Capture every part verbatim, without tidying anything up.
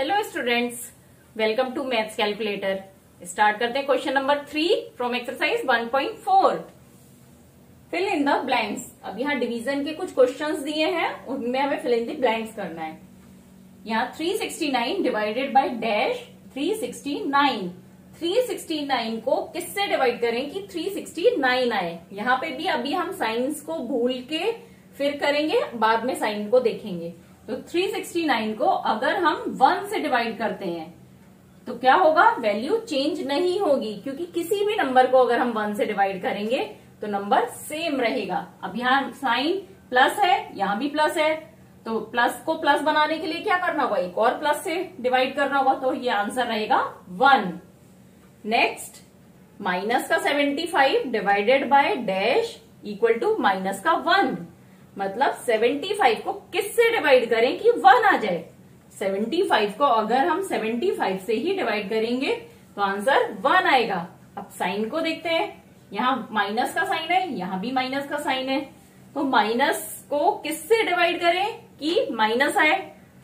Hello students, welcome to maths calculator. Start करते हैं question number three from exercise one point four. Fill in the blanks. अब यहाँ division के कुछ questions दिए हैं, उनमें हमें फिल इन द ब्लैंक्स करना है। यहाँ three sixty nine divided by dash three sixty nine, three sixty nine को किससे डिवाइड करें कि थ्री सिक्सटी नाइन आए। यहाँ पे भी अभी हम साइंस को भूल के फिर करेंगे, बाद में साइन को देखेंगे। तो थ्री सिक्सटी नाइन को अगर हम वन से डिवाइड करते हैं तो क्या होगा, वैल्यू चेंज नहीं होगी, क्योंकि किसी भी नंबर को अगर हम वन से डिवाइड करेंगे तो नंबर सेम रहेगा। अब यहाँ साइन प्लस है, यहाँ भी प्लस है, तो प्लस को प्लस बनाने के लिए क्या करना होगा, एक और प्लस से डिवाइड करना होगा। तो ये आंसर रहेगा वन। नेक्स्ट, माइनस का seventy five divided by dash equal to minus का वन। मतलब सेवेंटी फाइव को किससे डिवाइड करें कि वन आ जाए। सेवेंटी फाइव को अगर हम सेवेंटी फाइव से ही डिवाइड करेंगे तो आंसर वन आएगा। अब साइन को देखते हैं, यहाँ माइनस का साइन है, यहाँ भी माइनस का साइन है, तो माइनस को किससे डिवाइड करें कि माइनस आए।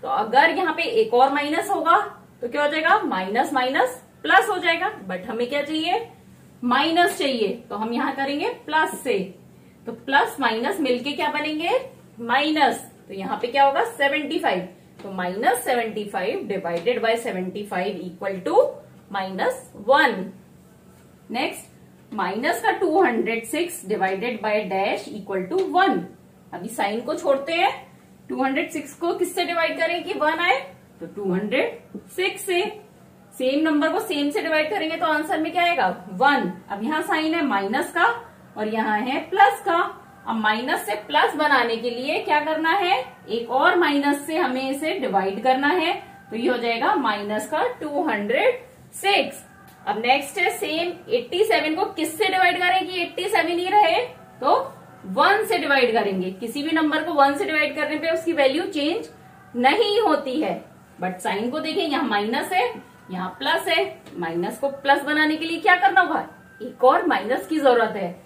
तो अगर यहाँ पे एक और माइनस होगा तो क्या हो जाएगा, माइनस माइनस प्लस हो जाएगा। बट हमें क्या चाहिए, माइनस चाहिए, तो हम यहाँ करेंगे प्लस से। तो प्लस माइनस मिलके क्या बनेंगे, माइनस। तो यहाँ पे क्या होगा, सेवेंटी फाइव। तो minus seventy five divided by seventy five equal to minus one. Next, minus का two hundred six divided by dash equal to one. अभी साइन को छोड़ते हैं, टू हंड्रेड सिक्स को किससे डिवाइड करें कि वन आए, तो टू हंड्रेड सिक्स से। सेम नंबर को सेम से डिवाइड करेंगे तो आंसर में क्या आएगा, वन। अब यहाँ साइन है माइनस का और यहाँ है प्लस का। अब माइनस से प्लस बनाने के लिए क्या करना है, एक और माइनस से हमें इसे डिवाइड करना है। तो ये हो जाएगा माइनस का टू हंड्रेड सिक्स। अब नेक्स्ट है सेम एट्टी सेवन को किससे डिवाइड करें कि एट्टी सेवन ही रहे, तो वन से डिवाइड करेंगे। किसी भी नंबर को वन से डिवाइड करने पे उसकी वैल्यू चेंज नहीं होती है। बट साइन को देखें, यहाँ माइनस है, यहाँ प्लस है। माइनस को प्लस बनाने के लिए क्या करना होगा, एक और माइनस की जरूरत है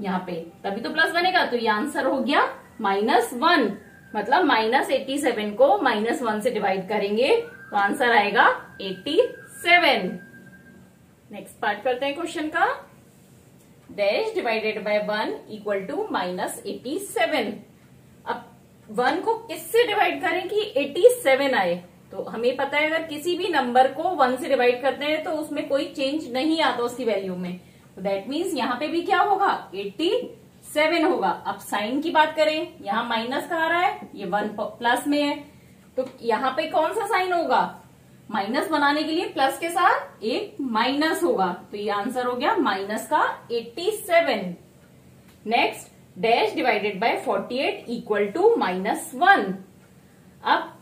यहाँ पे, तभी तो प्लस बनेगा। तो ये आंसर हो गया माइनस वन। मतलब माइनस एट्टी सेवन को माइनस वन से डिवाइड करेंगे तो आंसर आएगा एट्टी सेवन। नेक्स्ट पार्ट करते हैं क्वेश्चन का। Dash divided by one equal to minus eighty seven. अब वन को किससे डिवाइड करें कि एट्टी सेवन आए। तो हमें पता है अगर किसी भी नंबर को वन से डिवाइड करते हैं तो उसमें कोई चेंज नहीं आता उसकी वैल्यू में। तो दैट मीन्स यहाँ पे भी क्या होगा, एट्टी सेवन होगा। अब साइन की बात करें, यहाँ माइनस का आ रहा है, ये वन प्लस में है, तो यहाँ पे कौन सा साइन होगा, माइनस बनाने के लिए प्लस के साथ एक माइनस होगा। तो ये आंसर हो गया माइनस का eighty seven. Next, dash divided by forty eight equal to minus one. अब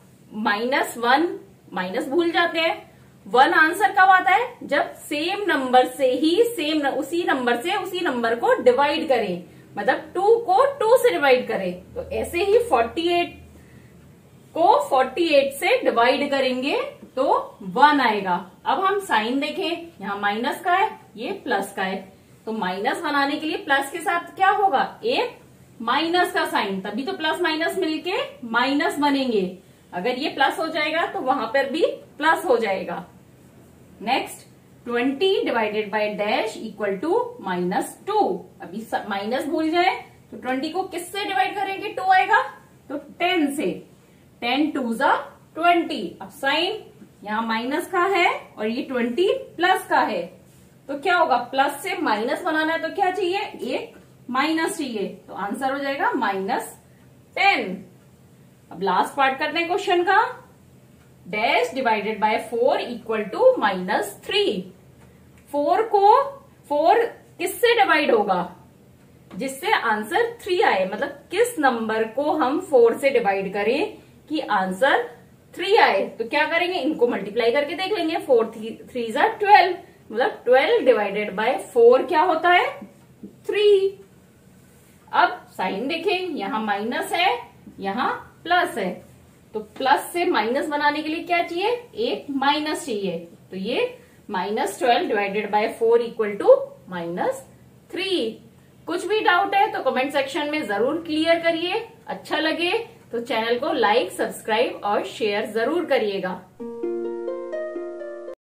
माइनस वन माइनस भूल जाते हैं, वन आंसर कब आता है, जब सेम नंबर से ही सेम उसी नंबर से उसी नंबर को डिवाइड करें। मतलब टू को टू से डिवाइड करें, तो ऐसे ही फोर्टी एट को फोर्टी एट से डिवाइड करेंगे तो वन आएगा। अब हम साइन देखें, यहाँ माइनस का है, ये प्लस का है, तो माइनस बनाने के लिए प्लस के साथ क्या होगा, एक माइनस का साइन, तभी तो प्लस माइनस मिलके माइनस बनेंगे। अगर ये प्लस हो जाएगा तो वहां पर भी प्लस हो जाएगा। Next, twenty divided by dash equal to minus two. अभी माइनस भूल जाए तो ट्वेंटी को किससे डिवाइड करेंगे टू आएगा, तो टेन से। टेन टू जा ट्वेंटी। अब साइन यहाँ माइनस का है और ये ट्वेंटी प्लस का है, तो क्या होगा, प्लस से माइनस बनाना है तो क्या चाहिए, एक माइनस चाहिए। तो आंसर हो जाएगा माइनस टेन। अब लास्ट पार्ट करते हैं क्वेश्चन का। Dash divided by four equal to minus three. Four को फोर किससे डिवाइड होगा, जिससे आंसर थ्री आए। मतलब किस नंबर को हम फोर से डिवाइड करें कि आंसर थ्री आए। तो क्या करेंगे, इनको मल्टीप्लाई करके देख लेंगे। फोर थ्री जा ट्वेल्व, मतलब ट्वेल्व डिवाइडेड बाय फोर क्या होता है, थ्री। अब साइन देखें, यहाँ माइनस है, यहाँ प्लस है, तो प्लस से माइनस बनाने के लिए क्या चाहिए, एक माइनस चाहिए। तो ये minus twelve divided by four equal to minus three. कुछ भी डाउट है तो कमेंट सेक्शन में जरूर क्लियर करिए। अच्छा लगे तो चैनल को लाइक, सब्सक्राइब और शेयर जरूर करिएगा।